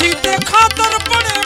सीधे खातर पड़े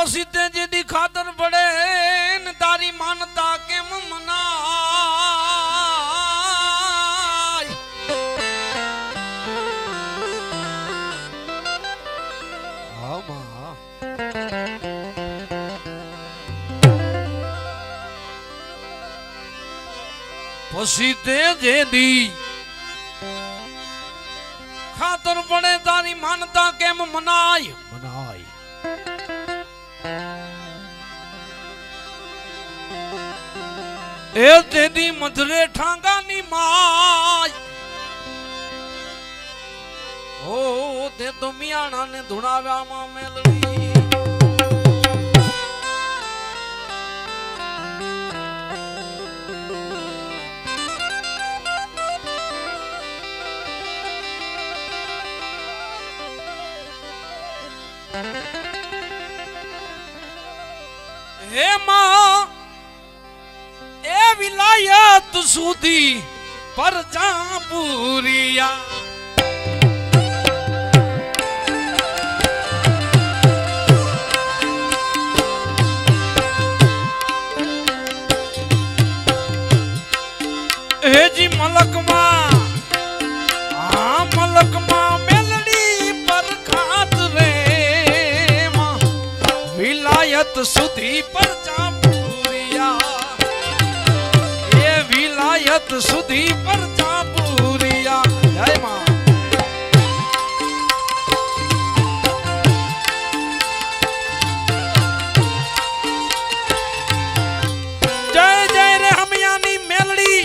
पसीते जी दी खातर बड़े न तारी मानता के मना पसीते जे दी खातर बड़े तारी मानता के मनाई मनाई ए तेरी मधुरे ठांगा नी माय ओ ते तो मियाणा ने धुणाव्या मां मेलड़ी हे मां ए विलायत सुधी पर जा पूरिया हे जी मलक मां हां मलक मां मेलड़ी पर खात रे मां विलायत सुधी पर जा यत सुधी पर जा पूरिया जय मां जय जय रे हम यानी मेलड़ी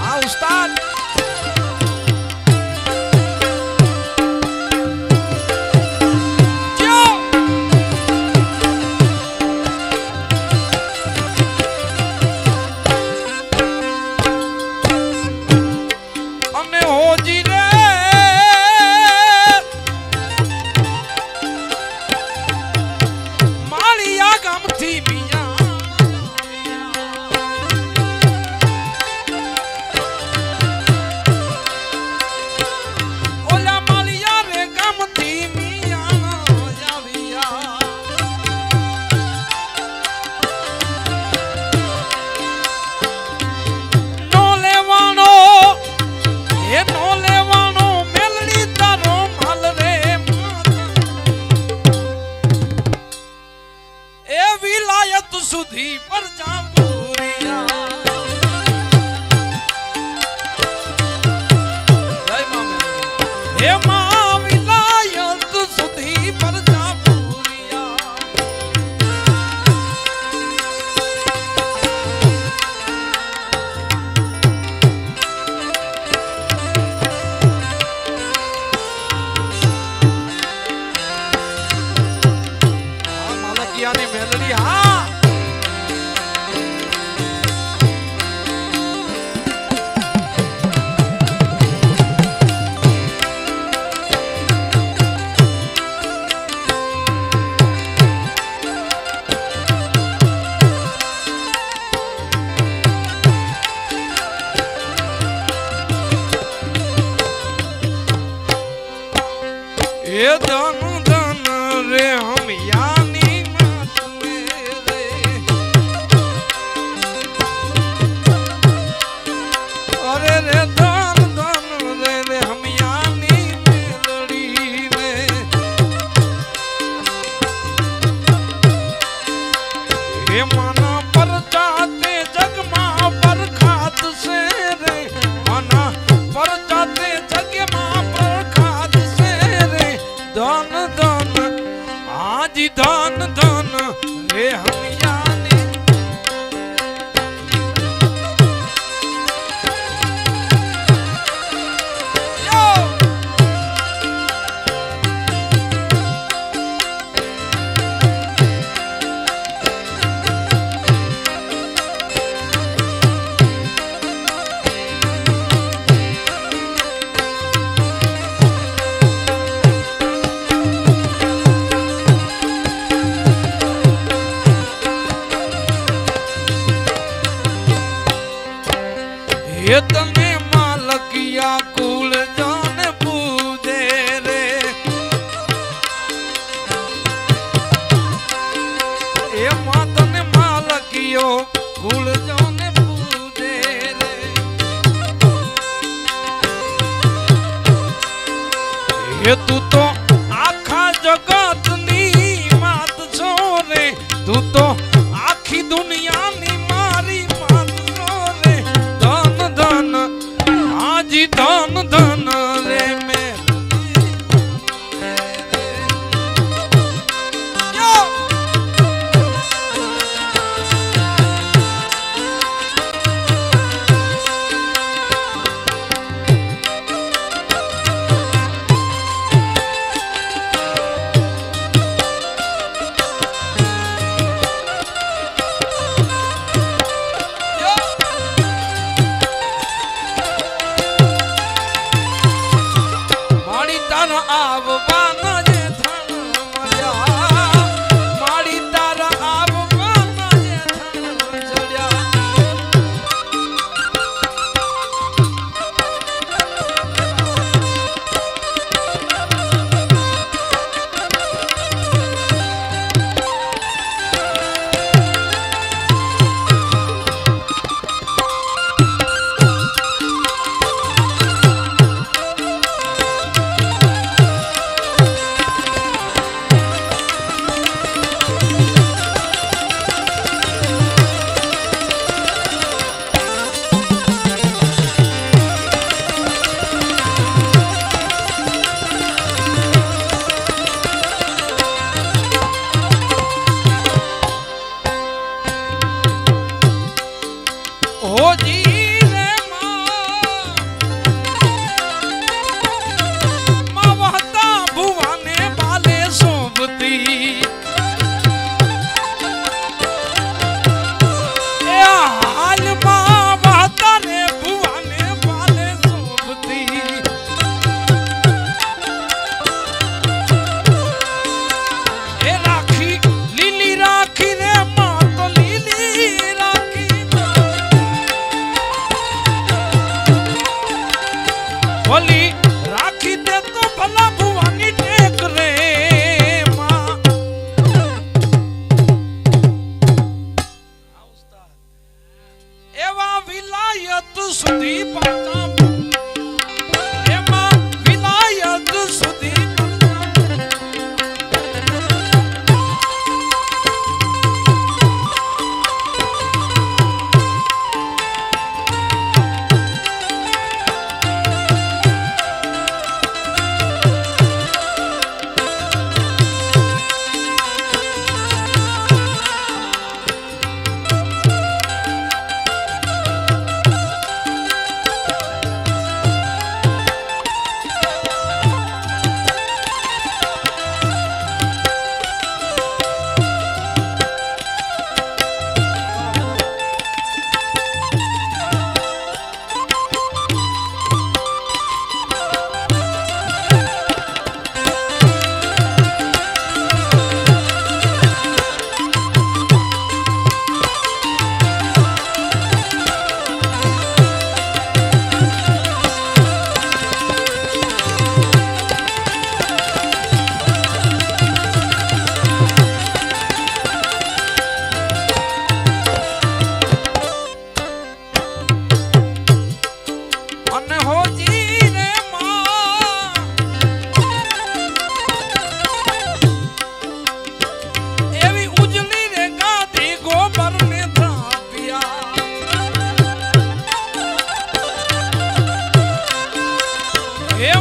हाँ उस्ताद सुधी पर जांबूरिया हे मां विलायत सुधी पर जांबूरिया मालकिया ने मेलड़ी हाँ तू तो आखा जगत नी मात छोरे तू तो आखी दुनिया नी मारी मात छोरे धन धन आज धन धन रे में सुधी पाता I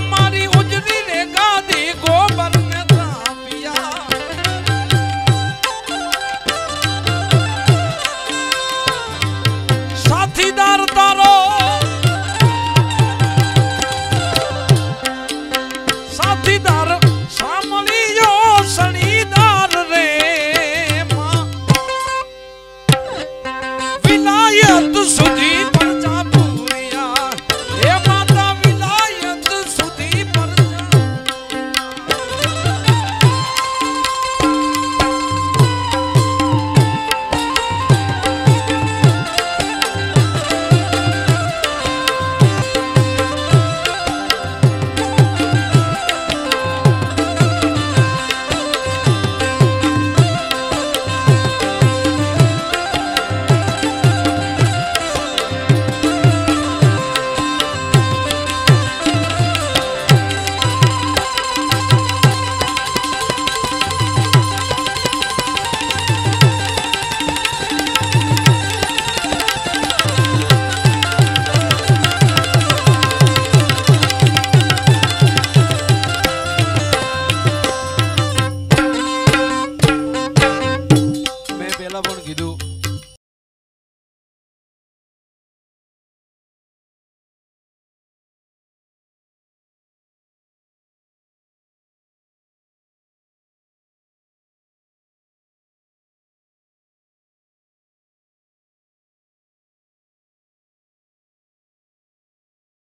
want to do